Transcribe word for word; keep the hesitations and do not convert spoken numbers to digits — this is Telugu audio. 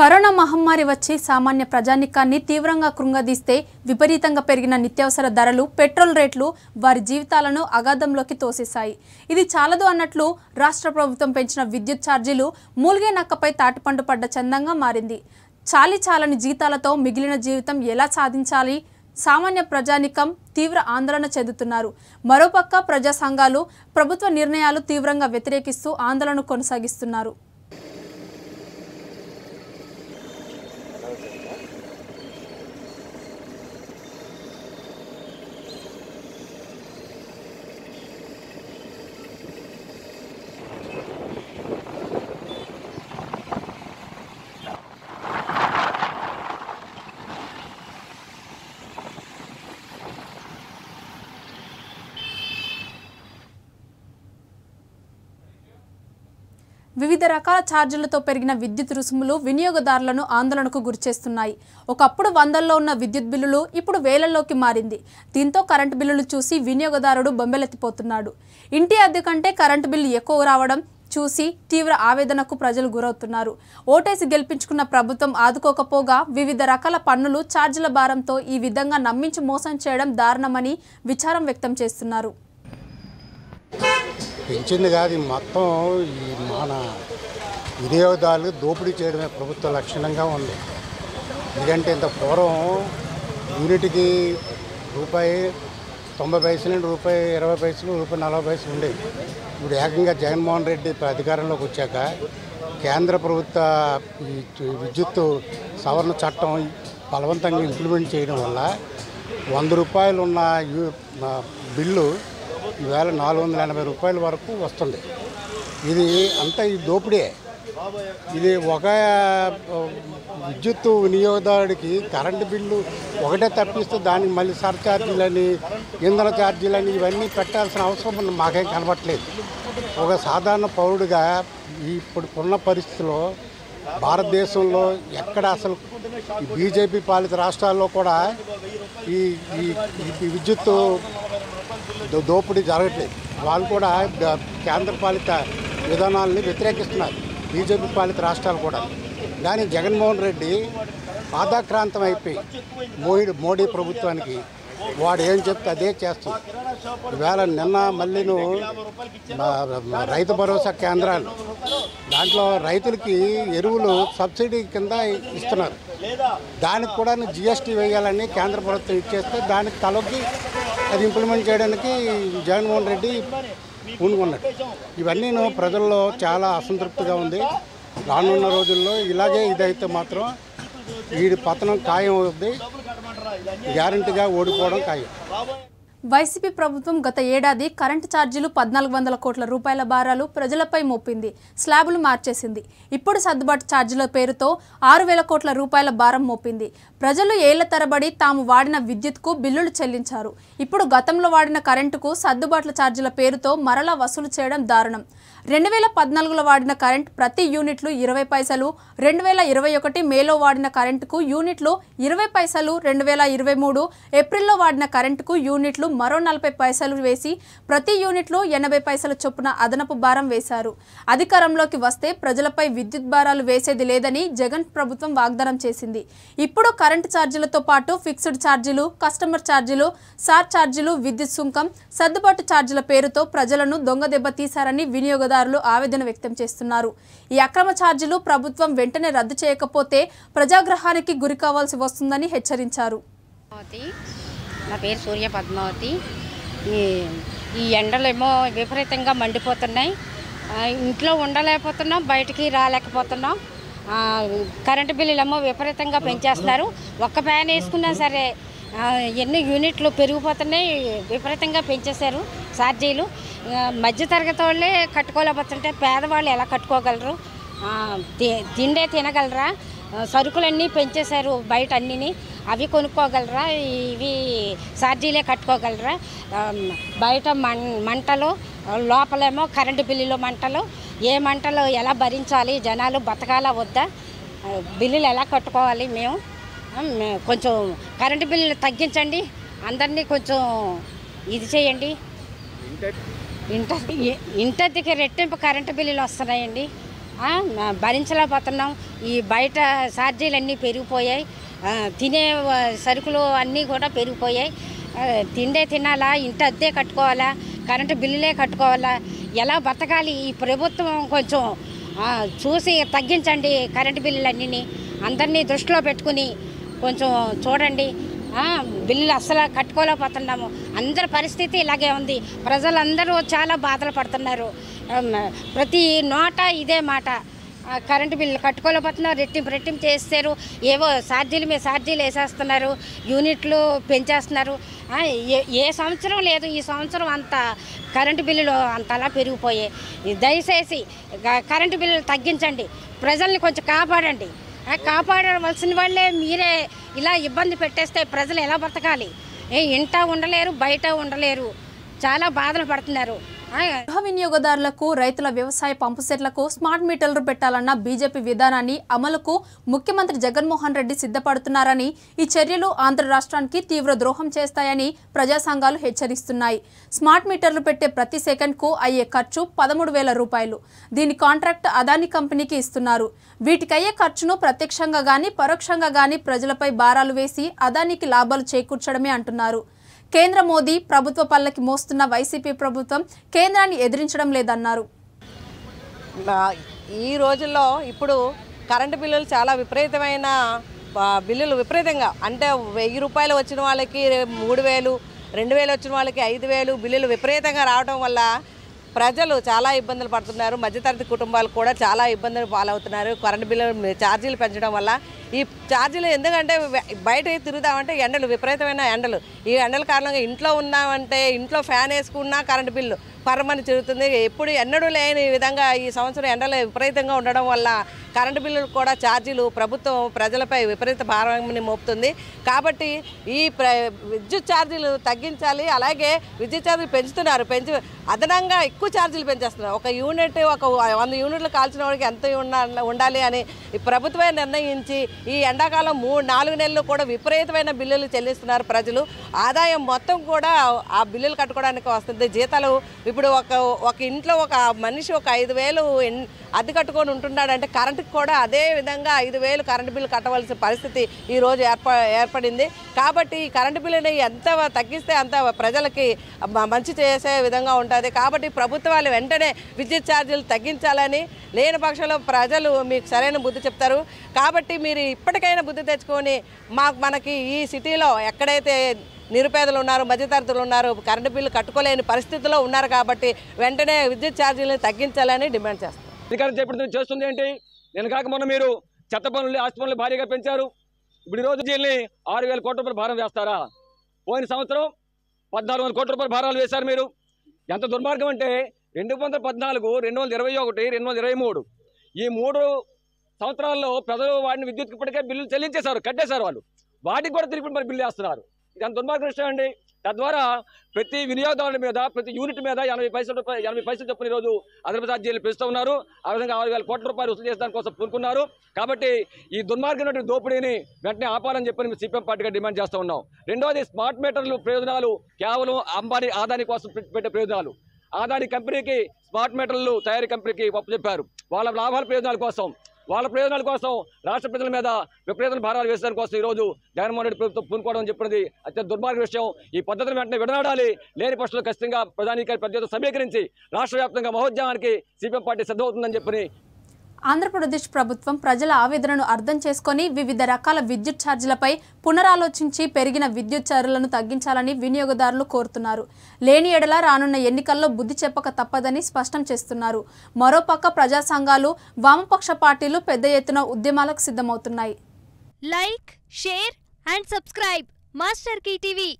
కరోనా మహమ్మారి వచ్చి సామాన్య ప్రజానికాన్ని తీవ్రంగా కృంగదీస్తే విపరీతంగా పెరిగిన నిత్యావసర ధరలు పెట్రోల్ రేట్లు వారి జీవితాలను అగాధంలోకి తోసేశాయి. ఇది చాలదు అన్నట్లు రాష్ట్ర ప్రభుత్వం పెంచిన విద్యుత్ ఛార్జీలు మూల్గే నక్కపై తాటిపండు పడ్డ చందంగా మారింది. చాలి చాలని జీతాలతో మిగిలిన జీవితం ఎలా సాధించాలి? సామాన్య ప్రజానికం తీవ్ర ఆందోళన చెందుతున్నారు. మరోపక్క ప్రజా సంఘాలు ప్రభుత్వ నిర్ణయాలు తీవ్రంగా వ్యతిరేకిస్తూ ఆందోళన కొనసాగిస్తున్నారు. వివిధ రకాల ఛార్జీలతో పెరిగిన విద్యుత్ రుసుములు వినియోగదారులను ఆందోళనకు గురిచేస్తున్నాయి. ఒకప్పుడు వందల్లో ఉన్న విద్యుత్ బిల్లులు ఇప్పుడు వేలల్లోకి మారింది. దీంతో కరెంటు బిల్లులు చూసి వినియోగదారుడు బొంబెలెత్తిపోతున్నాడు. ఇంటి అద్దె కంటే కరెంటు బిల్లు ఎక్కువ రావడం చూసి తీవ్ర ఆవేదనకు ప్రజలు గురవుతున్నారు. ఓటేసి గెలిపించుకున్న ప్రభుత్వం ఆదుకోకపోగా వివిధ రకాల పన్నులు ఛార్జీల భారంతో ఈ విధంగా నమ్మించి మోసం చేయడం దారుణమని విచారం వ్యక్తం చేస్తున్నారు. పెంచింది కాదు, మొత్తం ఈ మన వినియోగదారులు దోపిడీ చేయడమే ప్రభుత్వ లక్షణంగా ఉంది. ఎందుకంటే ఇంత పూర్వం యూనిట్కి రూపాయి తొంభై పైసలు రూపాయి ఇరవై పైసలు రూపాయి నలభై పైసలు ఉండేవి. ఇప్పుడు ఏకంగా జగన్మోహన్ రెడ్డి అధికారంలోకి వచ్చాక కేంద్ర ప్రభుత్వ ఈ విద్యుత్ సవరణ చట్టం బలవంతంగా ఇంప్లిమెంట్ చేయడం వల్ల వంద రూపాయలు ఉన్న బిల్లు ఈవేళ నాలుగు వందల ఎనభై రూపాయల వరకు వస్తుంది. ఇది అంతా ఈ దోపిడే. ఇది ఒక విద్యుత్ వినియోగదారుడికి కరెంటు బిల్లు ఒకటే తప్పిస్తూ దానికి మళ్ళీ సర్ఛార్జీలని ఇంధన ఛార్జీలని ఇవన్నీ పెట్టాల్సిన అవసరం మాకేం కనబట్టలేదు. ఒక సాధారణ పౌరుడిగా ఇప్పుడు ఉన్న పరిస్థితిలో భారతదేశంలో ఎక్కడ అసలు బీజేపీ పాలిత రాష్ట్రాల్లో కూడా ఈ ఈ విద్యుత్ దోపిడీ జరగట్లేదు. వాళ్ళు కూడా కేంద్ర పాలిత విధానాలని వ్యతిరేకిస్తున్నారు, బీజేపీ పాలిత రాష్ట్రాలు కూడా. కానీ జగన్మోహన్ రెడ్డి పాదాక్రాంతం అయిపోయి మోడీ మోడీ ప్రభుత్వానికి వాడు ఏం చెప్తే అదే చేస్తుంది. ఈవేళ నిన్న మళ్ళీ నువ్వు రైతు భరోసా కేంద్రాలు దాంట్లో రైతులకి ఎరువులు సబ్సిడీ కింద ఇస్తున్నారు. దానికి కూడా జిఎస్టీ వేయాలని కేంద్ర ప్రభుత్వం ఇచ్చేస్తే దానికి తలకి అది ఇంప్లిమెంట్ చేయడానికి జగన్మోహన్ రెడ్డి పూనుకున్నాడు. ఇవన్నీ ప్రజల్లో చాలా అసంతృప్తిగా ఉంది. రానున్న రోజుల్లో ఇలాగే ఇదైతే మాత్రం వీడి పతనం ఖాయం అవుతుంది, గ్యారంటీగా ఓడిపోవడం ఖాయం. వైసీపీ ప్రభుత్వం గత ఏడాది కరెంటు ఛార్జీలు పద్నాలుగు వందల కోట్ల రూపాయల భారాలు ప్రజలపై మోపింది, స్లాబులు మార్చేసింది. ఇప్పుడు సర్దుబాటు ఛార్జీల పేరుతో ఆరు వేల కోట్ల రూపాయల భారం మోపింది. ప్రజలు ఏళ్ల తరబడి తాము వాడిన విద్యుత్కు బిల్లులు చెల్లించారు. ఇప్పుడు గతంలో వాడిన కరెంటుకు సర్దుబాట్ల ఛార్జీల పేరుతో మరలా వసూలు చేయడం దారుణం. రెండు వేల పద్నాలుగులో వాడిన కరెంట్ ప్రతి యూనిట్లు ఇరవై పైసలు, రెండు వేల ఇరవై ఒకటి మేలో వాడిన కరెంటుకు యూనిట్లు ఇరవై పైసలు, రెండు వేల ఇరవై మూడు ఏప్రిల్లో వాడిన కరెంటుకు యూనిట్లు మరో నలభై పైసలు వేసి ప్రతి యూనిట్లో ఎనభై పైసల చొప్పున అదనపు భారం వేశారు. అధికారంలోకి వస్తే ప్రజలపై విద్యుత్ భారాలు వేసేది లేదని జగన్ ప్రభుత్వం వాగ్దానం చేసింది. ఇప్పుడు కరెంటు ఛార్జీలతో పాటు ఫిక్స్డ్ ఛార్జీలు, కస్టమర్ ఛార్జీలు, సార్ ఛార్జీలు, విద్యుత్ సుంకం, సర్దుబాటు ఛార్జీల పేరుతో ప్రజలను దొంగదెబ్బ తీశారని వినియోగ ఆవేదన వ్యక్తం చేస్తున్నారు. ఈ అక్రమ ఛార్జీలు ప్రభుత్వం వెంటనే రద్దు చేయకపోతే ప్రజాగ్రహానికి గురి కావాల్సి వస్తుందని హెచ్చరించారు. నా పేరు సూర్య పద్మావతి. ఈ ఎండలేమో విపరీతంగా మండిపోతున్నాయి. ఇంట్లో ఉండలేకపోతున్నాం, బయటికి రాలేకపోతున్నాం. కరెంటు బిల్లులేమో విపరీతంగా పెంచేస్తున్నారు. ఒక్క ఫ్యాన్ వేసుకున్నా సరే ఎన్ని యూనిట్లు పెరిగిపోతున్నాయి, విపరీతంగా పెంచేశారు ఛార్జీలు. మధ్యతరగతి వాళ్ళే కట్టుకోలేకపోతుంటే పేదవాళ్ళు ఎలా కట్టుకోగలరు? తిండే తినగలరా? సరుకులన్నీ పెంచేశారు, బయట అన్నీ అవి కొనుక్కోగలరా? ఇవి ఛార్జీలే కట్టుకోగలరా? బయట మం మంటలు లోపలేమో కరెంటు బిల్లులు మంటలు. ఏ మంటలు ఎలా భరించాలి? జనాలు బతకాలా వద్దా? బిల్లులు ఎలా కట్టుకోవాలి? మేము కొంచెం కరెంటు బిల్లులు తగ్గించండి, అందరినీ కొంచెం ఇది చేయండి. ఇంట ఇంటద్దికి రెట్టింపు కరెంటు బిల్లులు వస్తున్నాయండి. భరించలేకపోతున్నాం ఈ బయట ఛార్జీలు అన్నీ పెరిగిపోయాయి తినే సరుకులు అన్నీ కూడా పెరిగిపోయాయి తిండే తినాలా ఇంటి అద్దె కట్టుకోవాలా కరెంట్ బిల్లులే కట్టుకోవాలా ఎలా బతకాలి ఈ ప్రభుత్వం కొంచెం చూసి తగ్గించండి కరెంట్ బిల్లులన్నీ అందర్నీ దృష్టిలో పెట్టుకొని కొంచెం చూడండి బిల్లులు అసలు కట్టుకోలేకపోతున్నాము అందరి పరిస్థితి ఇలాగే ఉంది ప్రజలందరూ చాలా బాధలు పడుతున్నారు ప్రతి నోట ఇదే మాట కరెంటు బిల్లు కట్టుకోలేకపోతున్నారు రెట్టింపు రెట్టింపు చేస్తారు ఏవో ఛార్జీలు మీద ఛార్జీలు వేసేస్తున్నారు యూనిట్లు పెంచేస్తున్నారు ఏ సంవత్సరం లేదు ఈ సంవత్సరం అంత కరెంటు బిల్లులు అంతలా పెరిగిపోయాయి దయచేసి కరెంటు బిల్లులు తగ్గించండి ప్రజల్ని కొంచెం కాపాడండి కాపాడవలసిన వాళ్ళే మీరే ఇలా ఇబ్బంది పెట్టేస్తే ప్రజలు ఎలా బ్రతకాలి ఇంట ఉండలేరు బయట ఉండలేరు చాలా బాధలు పడుతున్నారు గృహ వినియోగదారులకు రైతుల వ్యవసాయ పంపు సెట్లకు స్మార్ట్ మీటర్లు పెట్టాలన్న బీజేపీ విధానాన్ని అమలుకు ముఖ్యమంత్రి జగన్మోహన్ రెడ్డి సిద్ధపడుతున్నారని ఈ చర్యలు ఆంధ్ర రాష్ట్రానికి తీవ్ర ద్రోహం చేస్తాయని ప్రజా సంఘాలు హెచ్చరిస్తున్నాయి స్మార్ట్ మీటర్లు పెట్టే ప్రతి సెకండ్కు అయ్యే ఖర్చు పదమూడు వేల రూపాయలు దీని కాంట్రాక్ట్ అదానీ కంపెనీకి ఇస్తున్నారు వీటికయ్యే ఖర్చును ప్రత్యక్షంగా గానీ పరోక్షంగా గానీ ప్రజలపై భారాలు వేసి అదానికి లాభాలు చేకూర్చడమే అంటున్నారు కేంద్ర మోదీ ప్రభుత్వ పల్లకి మోస్తున్న వైసీపీ ప్రభుత్వం కేంద్రాన్ని ఎదిరించడం లేదన్నారు ఈ రోజుల్లో ఇప్పుడు కరెంటు బిల్లులు చాలా విపరీతమైన బిల్లులు విపరీతంగా అంటే వెయ్యి రూపాయలు వచ్చిన వాళ్ళకి మూడు వేలు రెండు వేలు వచ్చిన వాళ్ళకి ఐదు వేలు బిల్లులు విపరీతంగా రావడం వల్ల ప్రజలు చాలా ఇబ్బందులు పడుతున్నారు మధ్యతరగతి కుటుంబాలు కూడా చాలా ఇబ్బందులు పాలవుతున్నారు కరెంటు బిల్లులు ఛార్జీలు పెంచడం వల్ల ఈ ఛార్జీలు ఎందుకంటే బయట తిరుగుదామంటే ఎండలు విపరీతమైన ఎండలు ఈ ఎండల కారణంగా ఇంట్లో ఉన్నామంటే ఇంట్లో ఫ్యాన్ వేసుకున్నా కరెంటు బిల్లు పరమని తిరుగుతుంది ఎప్పుడు ఎన్నడూ లేని విధంగా ఈ సంవత్సరం ఎండలు విపరీతంగా ఉండడం వల్ల కరెంటు బిల్లులు కూడా ఛార్జీలు ప్రభుత్వం ప్రజలపై విపరీత భారాన్ని మోపుతుంది కాబట్టి ఈ ప్ర విద్యుత్ ఛార్జీలు తగ్గించాలి అలాగే విద్యుత్ ఛార్జీలు పెంచుతున్నారు పెంచి అదనంగా ఎక్కువ ఛార్జీలు పెంచేస్తున్నారు ఒక యూనిట్ ఒక వంద యూనిట్లు కాల్చిన వాడికి ఎంత ఉండాలి అని ప్రభుత్వమే నిర్ణయించి ఈ ఎండాకాలం మూడు నాలుగు నెలలు కూడా విపరీతమైన బిల్లులు చెల్లిస్తున్నారు ప్రజలు ఆదాయం మొత్తం కూడా ఆ బిల్లులు కట్టుకోవడానికి వస్తుంది జీతాలు ఇప్పుడు ఒక ఒక ఇంట్లో ఒక మనిషి ఒక ఐదు వేలు అద్దె కట్టుకొని ఉంటున్నాడంటే కరెంటుకి కూడా అదే విధంగా ఐదు వేలు కరెంటు బిల్లు కట్టవలసిన పరిస్థితి ఈరోజు ఏర్ప ఏర్పడింది కాబట్టి ఈ కరెంటు బిల్లుని ఎంత తగ్గిస్తే అంత ప్రజలకి మంచి చేసే విధంగా ఉంటుంది కాబట్టి ప్రభుత్వాలు వెంటనే విద్యుత్ ఛార్జీలు తగ్గించాలని లేని పక్షంలో ప్రజలు మీకు సరైన బుద్ధి చెప్తారు కాబట్టి మీరు ఇప్పటికైనా బుద్ధి తెచ్చుకొని మాకు మనకి ఈ సిటీలో ఎక్కడైతే నిరుపేదలు ఉన్నారు మధ్యతరగతులు ఉన్నారు కరెంటు బిల్లు కట్టుకోలేని పరిస్థితిలో ఉన్నారు కాబట్టి వెంటనే విద్యుత్ ఛార్జీలను తగ్గించాలని డిమాండ్ చేస్తారు అధికారం చేపడుతుంది చేస్తుంది ఏంటి నేను కాక మొన్న మీరు చెత్త పనులు ఆస్తి పనులు భారీగా పెంచారు ఇప్పుడు ఈరోజు దీన్ని ఆరు వేల కోట్ల రూపాయలు భారం వేస్తారా పోయిన సంవత్సరం పద్నాలుగు వందల కోట్ల రూపాయలు భారాలు వేశారు మీరు ఎంత దుర్మార్గం అంటే రెండు వందల పద్నాలుగు రెండు వందల ఇరవై ఒకటి రెండు వందల ఇరవై మూడు ఈ మూడు సంవత్సరాల్లో ప్రజలు వాడిని విద్యుత్కి ఇప్పటికే బిల్లులు చెల్లించేశారు కట్టేశారు వాళ్ళు వాటికి కూడా తిరిగి మరి బిల్లు వేస్తున్నారు ఇదంత దుర్మార్గం విషయం అండి తద్వారా ప్రతి వినియోగదారుల మీద ప్రతి యూనిట్ మీద ఎనభై పైసలు ఎనభై పైసలు చొప్పున ఈరోజు అదనపు ఛార్జీలు పెంచుతూ ఉన్నారు ఆ విధంగా ఆరు వేల కోట్ల రూపాయలు వసూలు చేసే దానికోసం పూనుకున్నారు కాబట్టి ఈ దుర్మార్గమైన దోపిడీని వెంటనే ఆపాలని చెప్పి మేము సిపిఎం పార్టీగా డిమాండ్ చేస్తూ ఉన్నాం రెండోది స్మార్ట్ మీటర్లు ప్రయోజనాలు కేవలం అంబానీ ఆదాని కోసం పెట్టే ప్రయోజనాలు ఆదాని కంపెనీకి స్మార్ట్ మీటర్లు తయారీ కంపెనీకి అప్పు చెప్పారు వాళ్ళ లాభాల ప్రయోజనాల కోసం వాళ్ళ ప్రయోజనాల కోసం రాష్ట్ర ప్రజల మీద విపరీతమైన భారాలు వేసడం కోసం ఈరోజు జగన్మోహన్ రెడ్డి ప్రభుత్వం పూనుకోవడం చెప్పినది అత్యంత దుర్మార్గ విషయం ఈ పద్ధతిని వెంటనే విడనాడాలి లేని పక్షంలో ఖచ్చితంగా ప్రధాని ప్రజలతో సమీకరించి రాష్ట్ర వ్యాప్తంగా మహోద్యమానికి సిపిఎం పార్టీ సిద్ధమవుతుందని చెప్పి ఆంధ్రప్రదేశ్ ప్రభుత్వం ప్రజల ఆవేదనను అర్థం చేసుకుని వివిధ రకాల విద్యుత్ ఛార్జీలపై పునరాలోచించి పెరిగిన విద్యుత్ ఛార్జీలను తగ్గించాలని వినియోగదారులు కోరుతున్నారు లేని ఎడల రానున్న ఎన్నికల్లో బుద్ధి చెప్పక తప్పదని స్పష్టం చేస్తున్నారు మరోపక్క ప్రజా సంఘాలు వామపక్ష పార్టీలు పెద్ద ఎత్తున ఉద్యమాలకు సిద్ధమవుతున్నాయి like share and subscribe master key TV